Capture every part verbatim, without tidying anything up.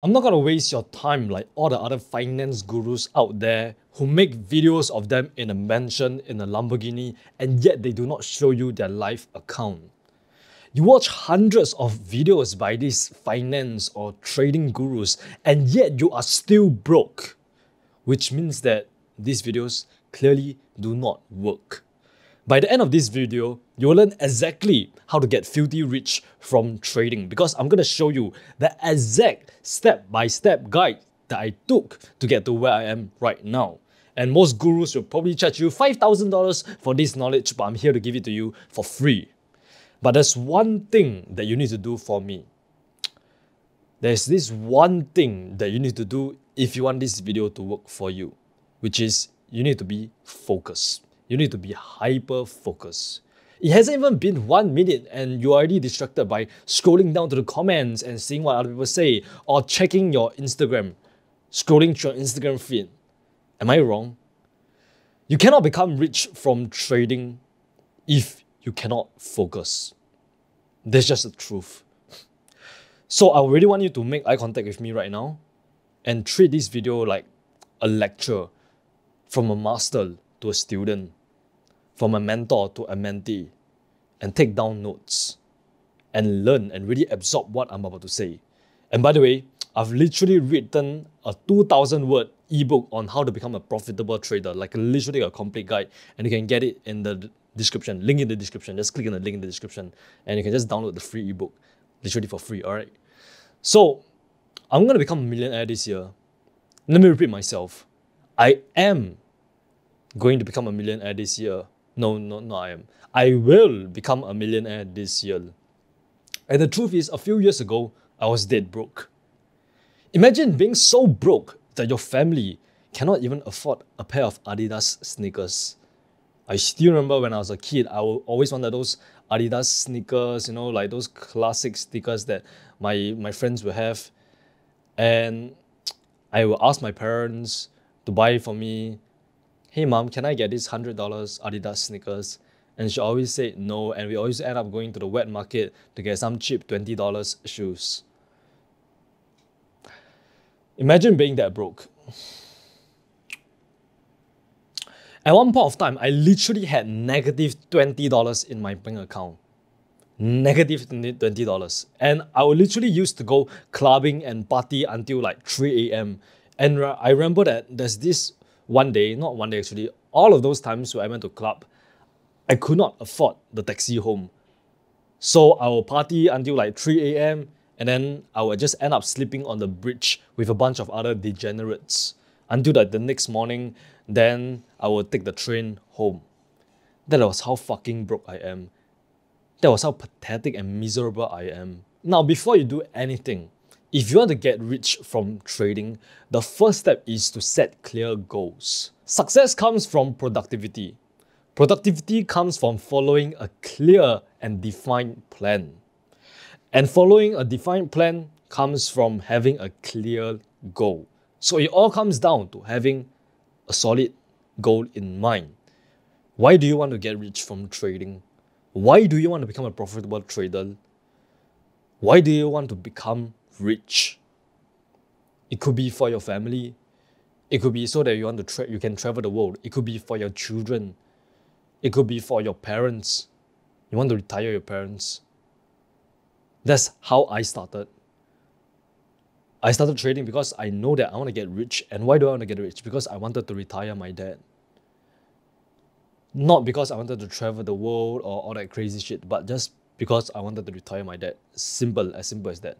I'm not gonna waste your time like all the other finance gurus out there who make videos of them in a mansion, in a Lamborghini, and yet they do not show you their live account. You watch hundreds of videos by these finance or trading gurus, and yet you are still broke, which means that these videos clearly do not work. By the end of this video, you'll learn exactly how to get filthy rich from trading, because I'm going to show you the exact step-by-step guide that I took to get to where I am right now. And most gurus will probably charge you five thousand dollars for this knowledge, but I'm here to give it to you for free. But there's one thing that you need to do for me. There's this one thing that you need to do if you want this video to work for you, which is you need to be focused. You need to be hyper-focused. It hasn't even been one minute and you're already distracted by scrolling down to the comments and seeing what other people say, or checking your Instagram, scrolling through your Instagram feed. Am I wrong? You cannot become rich from trading if you cannot focus. That's just the truth. So I really want you to make eye contact with me right now and treat this video like a lecture from a master to a student, from a mentor to a mentee, and take down notes and learn and really absorb what I'm about to say. And by the way, I've literally written a two thousand word ebook on how to become a profitable trader, like literally a complete guide, and you can get it in the description, link in the description, just click on the link in the description, and you can just download the free ebook, literally for free, all right? So, I'm gonna become a millionaire this year. Let me repeat myself. I am going to become a millionaire this year. No, no, no, I am. I will become a millionaire this year. And the truth is, a few years ago, I was dead broke. Imagine being so broke that your family cannot even afford a pair of Adidas sneakers. I still remember when I was a kid, I always wanted those Adidas sneakers, you know, like those classic sneakers that my, my friends would have. And I would ask my parents to buy for me. Hey mom, can I get this one hundred dollars Adidas sneakers? And she always said no, and we always end up going to the wet market to get some cheap twenty dollar shoes. Imagine being that broke. At one point of time, I literally had negative twenty dollars in my bank account. Negative twenty dollars. And I would literally used to go clubbing and party until like three A M And I remember that there's this one day, not one day actually, all of those times where I went to club, I could not afford the taxi home. So I would party until like three A M and then I would just end up sleeping on the bridge with a bunch of other degenerates until like the next morning, then I would take the train home. That was how fucking broke I am. That was how pathetic and miserable I am. Now, before you do anything, if you want to get rich from trading, the first step is to set clear goals. Success comes from productivity. Productivity comes from following a clear and defined plan. And following a defined plan comes from having a clear goal. So it all comes down to having a solid goal in mind. Why do you want to get rich from trading? Why do you want to become a profitable trader? Why do you want to become rich? It could be for your family. It could be so that you want to tra- you can travel the world. It could be for your children. It could be for your parents. You want to retire your parents. That's how I started. I started trading because I know that I want to get rich. And why do I want to get rich? Because I wanted to retire my dad. Not because I wanted to travel the world or all that crazy shit, but just because I wanted to retire my dad. Simple, as simple as that.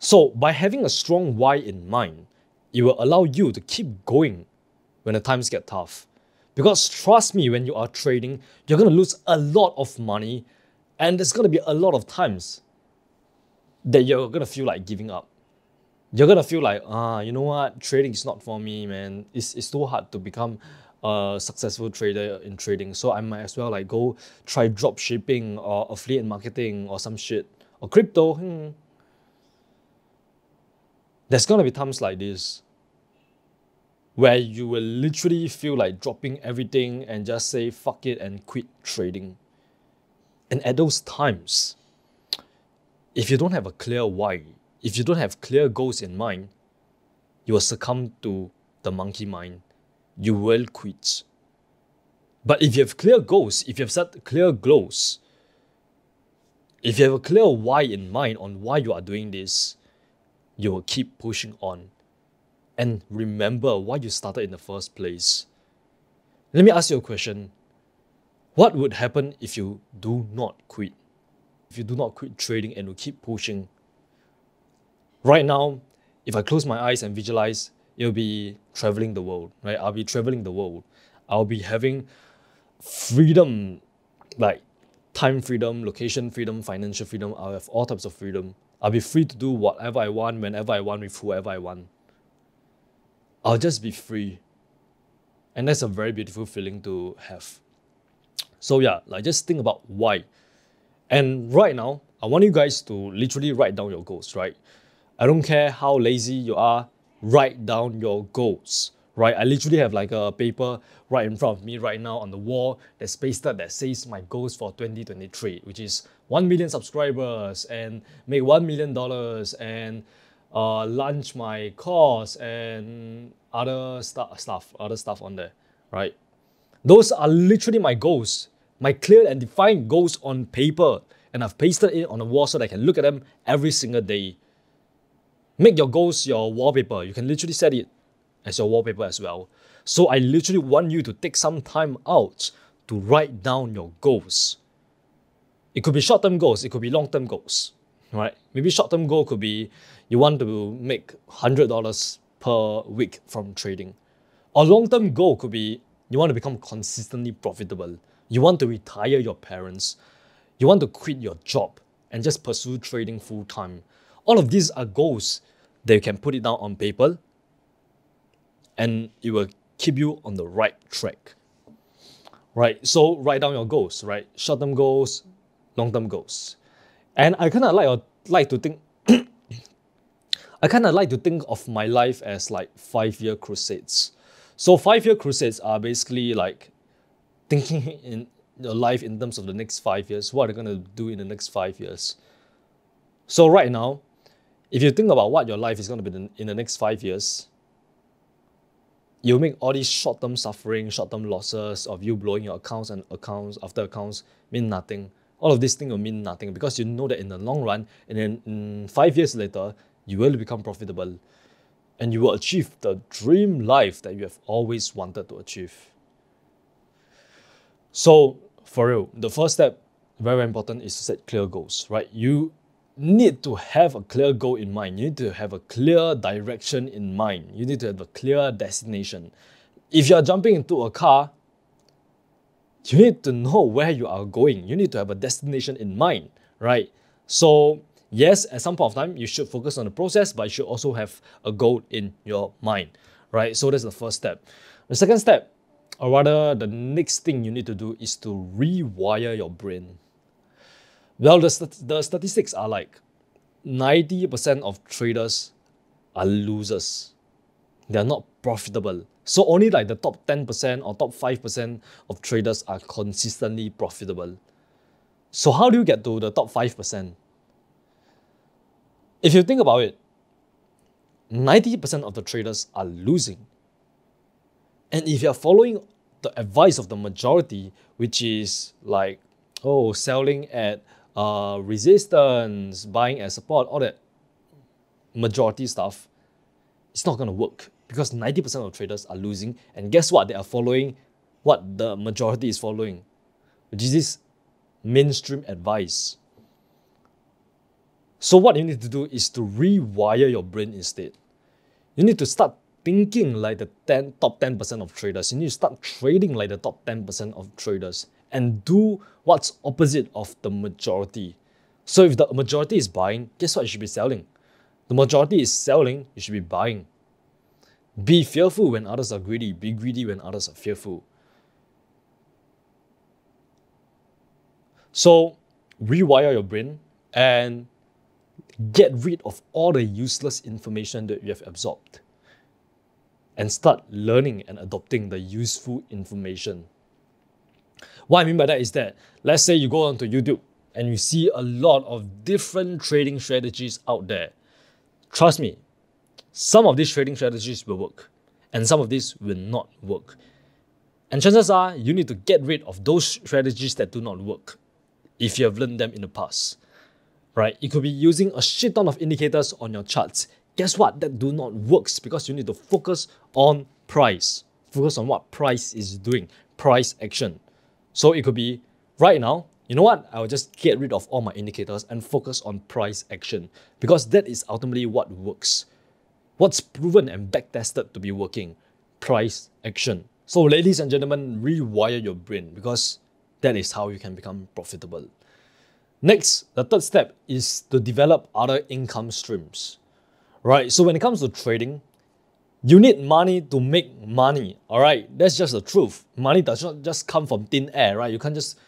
So by having a strong why in mind, it will allow you to keep going when the times get tough. Because trust me, when you are trading, you're going to lose a lot of money and there's going to be a lot of times that you're going to feel like giving up. You're going to feel like, ah, you know what, trading is not for me, man. It's, it's too hard to become a successful trader in trading. So I might as well like go try drop shipping or affiliate marketing or some shit or crypto. Hmm. There's going to be times like this where you will literally feel like dropping everything and just say fuck it and quit trading. And at those times, if you don't have a clear why, if you don't have clear goals in mind, you will succumb to the monkey mind. You will quit. But if you have clear goals, if you have set clear goals, if you have a clear why in mind on why you are doing this, you will keep pushing on. And remember why you started in the first place. Let me ask you a question. What would happen if you do not quit? If you do not quit trading and you keep pushing? Right now, if I close my eyes and visualize, it'll be traveling the world, right? I'll be traveling the world. I'll be having freedom, like time freedom, location freedom, financial freedom. I'll have all types of freedom. I'll be free to do whatever I want, whenever I want, with whoever I want. I'll just be free. And that's a very beautiful feeling to have. So yeah, like just think about why. And right now, I want you guys to literally write down your goals, right? I don't care how lazy you are, write down your goals, right? I literally have like a paper right in front of me right now on the wall that's spaced out that says my goals for twenty twenty-three, which is one million subscribers and make one million dollars and Uh, launch my course and other st stuff, other stuff on there, right? Those are literally my goals, my clear and defined goals on paper, and I've pasted it on the wall so that I can look at them every single day. Make your goals your wallpaper. You can literally set it as your wallpaper as well. So I literally want you to take some time out to write down your goals. It could be short-term goals, it could be long-term goals. Right? Maybe short-term goal could be you want to make one hundred dollars per week from trading. Or long-term goal could be you want to become consistently profitable. You want to retire your parents. You want to quit your job and just pursue trading full-time. All of these are goals that you can put it down on paper and it will keep you on the right track. Right? So write down your goals, right? Short-term goals, long-term goals. And I kind of like, like to think, I kind of like to think of my life as like five-year crusades. So five-year crusades are basically like thinking in your life in terms of the next five years. What are you going to do in the next five years? So right now, if you think about what your life is going to be in the next five years, you'll make all these short-term suffering, short-term losses of you blowing your accounts and accounts after accounts mean nothing. All of these things will mean nothing because you know that in the long run, and then mm, five years later, you will become profitable and you will achieve the dream life that you have always wanted to achieve. So for real, the first step, very important, is to set clear goals, right? You need to have a clear goal in mind. You need to have a clear direction in mind. You need to have a clear destination. If you are jumping into a car, you need to know where you are going. You need to have a destination in mind, right? So yes, at some point of time, you should focus on the process, but you should also have a goal in your mind, right? So that's the first step. The second step, or rather the next thing you need to do, is to rewire your brain. Well, the, st the statistics are like ninety percent of traders are losers. They are not profitable. So only like the top ten percent or top five percent of traders are consistently profitable. So how do you get to the top five percent? If you think about it, ninety percent of the traders are losing. And if you're following the advice of the majority, which is like, oh, selling at uh, resistance, buying at support, all that majority stuff, it's not going to work. Because ninety percent of traders are losing, and guess what? They are following what the majority is following, which is this mainstream advice. So what you need to do is to rewire your brain instead. You need to start thinking like the ten, top ten percent of traders. You need to start trading like the top ten percent of traders and do what's opposite of the majority. So if the majority is buying, guess what you should be selling? The majority is selling, you should be buying. Be fearful when others are greedy. Be greedy when others are fearful. So, rewire your brain and get rid of all the useless information that you have absorbed. And start learning and adopting the useful information. What I mean by that is that, let's say you go onto YouTube and you see a lot of different trading strategies out there. Trust me, some of these trading strategies will work and some of these will not work. And chances are you need to get rid of those strategies that do not work if you have learned them in the past, right? It could be using a shit ton of indicators on your charts. Guess what? That do not works because you need to focus on price. Focus on what price is doing, price action. So it could be right now, you know what? I will just get rid of all my indicators and focus on price action because that is ultimately what works. What's proven and backtested to be working? Price action. So ladies and gentlemen, rewire your brain because that is how you can become profitable. Next, the third step is to develop other income streams. Right, so when it comes to trading, you need money to make money, all right? That's just the truth. Money does not just come from thin air, right? You can't just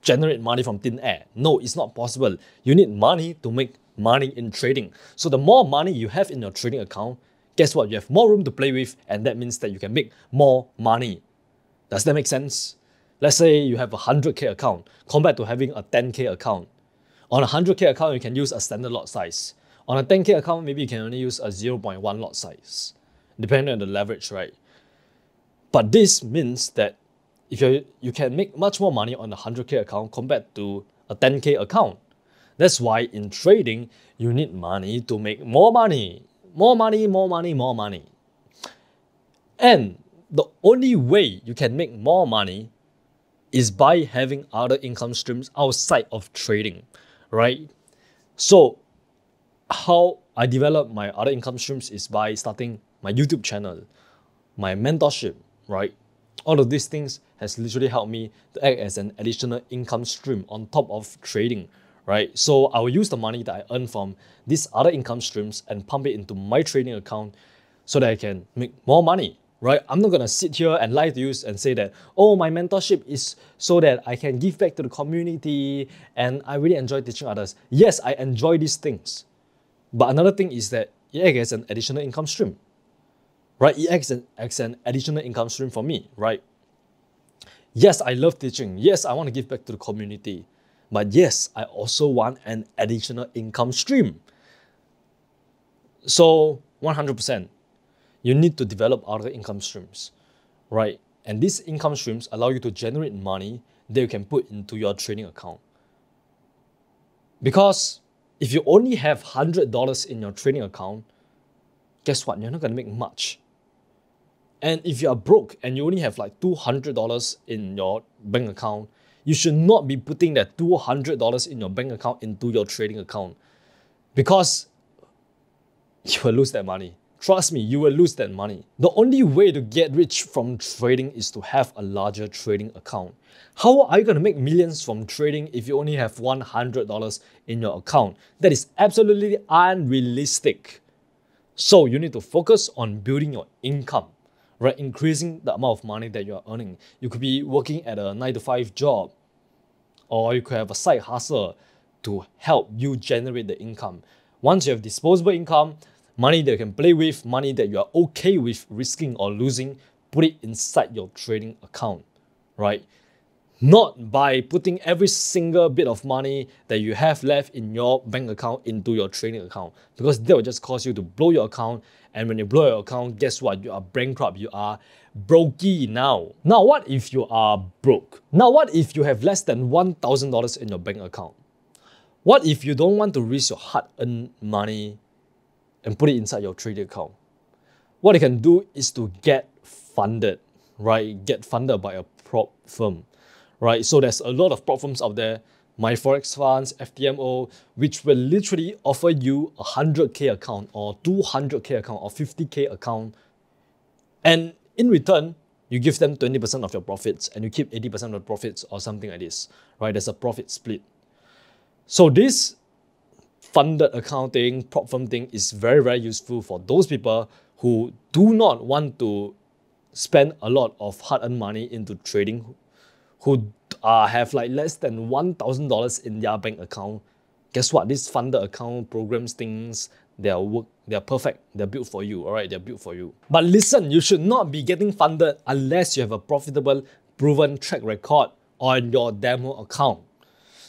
generate money from thin air. No, it's not possible. You need money to make money in trading. So the more money you have in your trading account, guess what? You have more room to play with, and that means that you can make more money. Does that make sense? Let's say you have a one hundred K account compared to having a ten K account. On a one hundred K account, you can use a standard lot size. On a ten K account, maybe you can only use a zero point one lot size, depending on the leverage, right? But this means that if you you can make much more money on a one hundred K account compared to a ten K account. That's why in trading, you need money to make more money. More money, more money, more money. And the only way you can make more money is by having other income streams outside of trading, right? So how I develop my other income streams is by starting my YouTube channel, my mentorship, right? All of these things has literally helped me to act as an additional income stream on top of trading, right? So I will use the money that I earn from these other income streams and pump it into my trading account so that I can make more money, right? I'm not gonna sit here and lie to you and say that, oh, my mentorship is so that I can give back to the community and I really enjoy teaching others. Yes, I enjoy these things. But another thing is that it acts as an additional income stream, right? It acts as an additional income stream for me, right? Yes, I love teaching. Yes, I want to give back to the community. But yes, I also want an additional income stream. So one hundred percent, you need to develop other income streams, right? And these income streams allow you to generate money that you can put into your trading account. Because if you only have one hundred dollars in your trading account, guess what? You're not going to make much. And if you are broke and you only have like two hundred dollars in your bank account, you should not be putting that two hundred dollars in your bank account into your trading account because you will lose that money. Trust me, you will lose that money. The only way to get rich from trading is to have a larger trading account. How are you going to make millions from trading if you only have one hundred dollars in your account? That is absolutely unrealistic. So you need to focus on building your income, right? Increasing the amount of money that you are earning. You could be working at a nine to five job, or you could have a side hustle to help you generate the income. Once you have disposable income, money that you can play with, money that you are okay with risking or losing, put it inside your trading account, right? Not by putting every single bit of money that you have left in your bank account into your trading account, because that will just cause you to blow your account. And when you blow your account, guess what? You are bankrupt. You are brokey now. Now, what if you are broke? Now, what if you have less than one thousand dollars in your bank account? What if you don't want to risk your hard-earned money and put it inside your trading account? What you can do is to get funded, right? Get funded by a prop firm, right? So there's a lot of prop firms out there, MyForexFunds, F T M O, which will literally offer you a one hundred K account or two hundred K account or fifty K account. And in return, you give them twenty percent of your profits and you keep eighty percent of the profits or something like this, right? There's a profit split. So this funded accounting, prop firm thing is very, very useful for those people who do not want to spend a lot of hard-earned money into trading, who uh, have like less than one thousand dollars in their bank account. Guess what? These funded account programs things, they are work, they are perfect. They're built for you, all right? They're built for you. But listen, you should not be getting funded unless you have a profitable, proven track record on your demo account.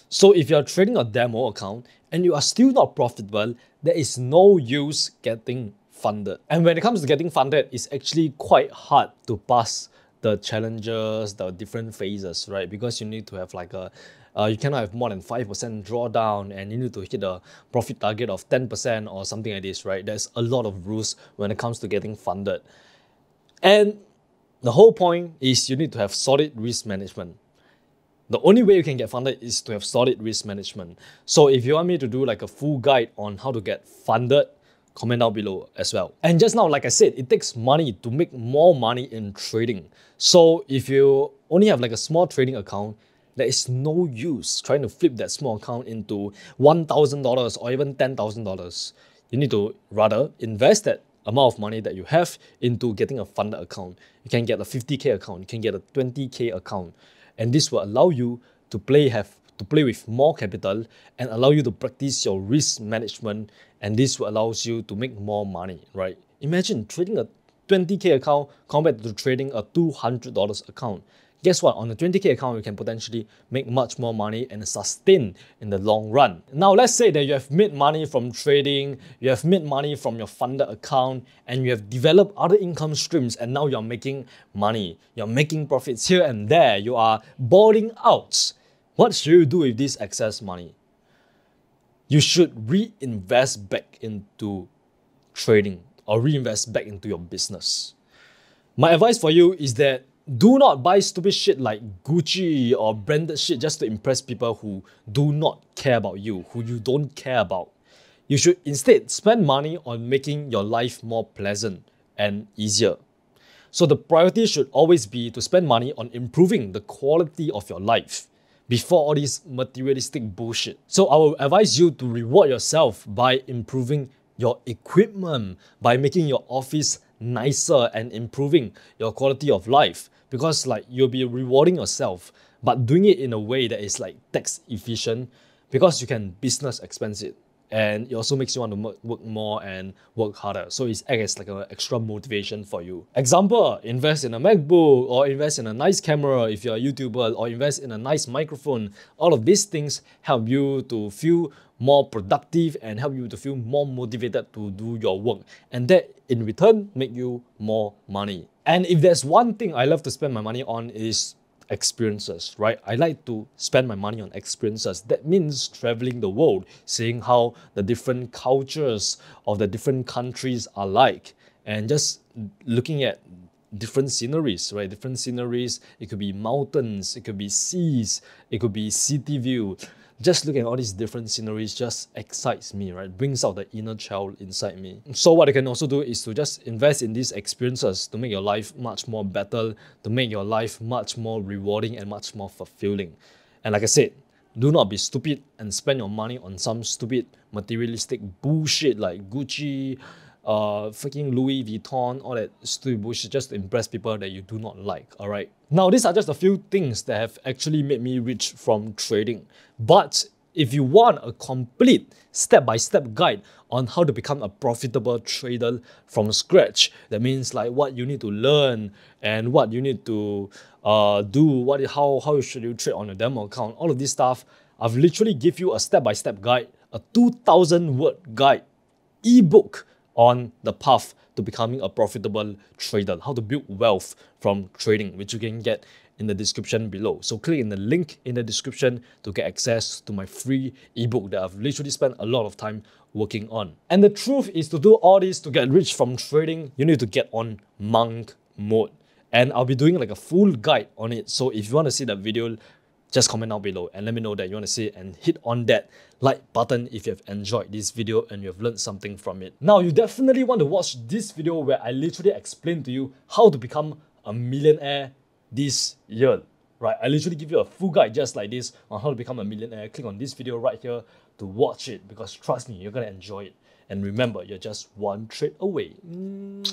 So if you're trading a demo account, and you are still not profitable, there is no use getting funded. And when it comes to getting funded, it's actually quite hard to pass the challenges, the different phases, right? Because you need to have like a, uh, you cannot have more than five percent drawdown, and you need to hit a profit target of ten percent or something like this, right? There's a lot of rules when it comes to getting funded. And the whole point is you need to have solid risk management. The only way you can get funded is to have solid risk management. So if you want me to do like a full guide on how to get funded, comment down below as well. And just now, like I said, it takes money to make more money in trading. So if you only have like a small trading account, there is no use trying to flip that small account into one thousand dollars or even ten thousand dollars. You need to rather invest that amount of money that you have into getting a funded account. You can get a fifty K account, you can get a twenty K account. And this will allow you to play have to play with more capital and allow you to practice your risk management, and this will allows you to make more money, right? Imagine trading a twenty K account compared to trading a two hundred dollar account. Guess what? On a twenty K account, you can potentially make much more money and sustain in the long run. Now, let's say that you have made money from trading, you have made money from your funded account, and you have developed other income streams, and now you're making money. You're making profits here and there. You are balling out. What should you do with this excess money? You should reinvest back into trading or reinvest back into your business. My advice for you is that do not buy stupid shit like Gucci or branded shit just to impress people who do not care about you, who you don't care about. You should instead spend money on making your life more pleasant and easier. So the priority should always be to spend money on improving the quality of your life before all this materialistic bullshit. So I will advise you to reward yourself by improving your equipment, by making your office nicer and improving your quality of life, because like you'll be rewarding yourself, but doing it in a way that is like tax efficient, because you can business expense it, and it also makes you want to work more and work harder. So it's acts like an extra motivation for you. Example, invest in a MacBook or invest in a nice camera if you're a YouTuber, or invest in a nice microphone. All of these things help you to feel more productive and help you to feel more motivated to do your work, and that in return make you more money. And if there's one thing I love to spend my money on is experiences, right? I like to spend my money on experiences. That means traveling the world, seeing how the different cultures of the different countries are like, and just looking at different sceneries, right? Different sceneries. It could be mountains, it could be seas, it could be city view. Just looking at all these different sceneries just excites me, right? Brings out the inner child inside me. So what you can also do is to just invest in these experiences to make your life much more better, to make your life much more rewarding and much more fulfilling. And like I said, do not be stupid and spend your money on some stupid materialistic bullshit like Gucci, Uh, freaking Louis Vuitton, all that stupid bullshit just to impress people that you do not like, alright? Now, these are just a few things that have actually made me rich from trading. But if you want a complete step-by-step guide on how to become a profitable trader from scratch, that means like what you need to learn and what you need to uh, do, what, how, how should you trade on your demo account, all of this stuff, I've literally give you a step-by-step guide, a two thousand word guide, ebook, on the path to becoming a profitable trader, how to build wealth from trading, which you can get in the description below. So click in the link in the description to get access to my free ebook that I've literally spent a lot of time working on. And the truth is, to do all this to get rich from trading, you need to get on monk mode. And I'll be doing like a full guide on it. So if you want to see that video, just comment down below and let me know that you want to see it, and hit on that like button if you have enjoyed this video and you have learned something from it. Now, you definitely want to watch this video where I literally explain to you how to become a millionaire this year, right? I literally give you a full guide just like this on how to become a millionaire. Click on this video right here to watch it, because trust me, you're going to enjoy it. And remember, you're just one trade away. Mwah.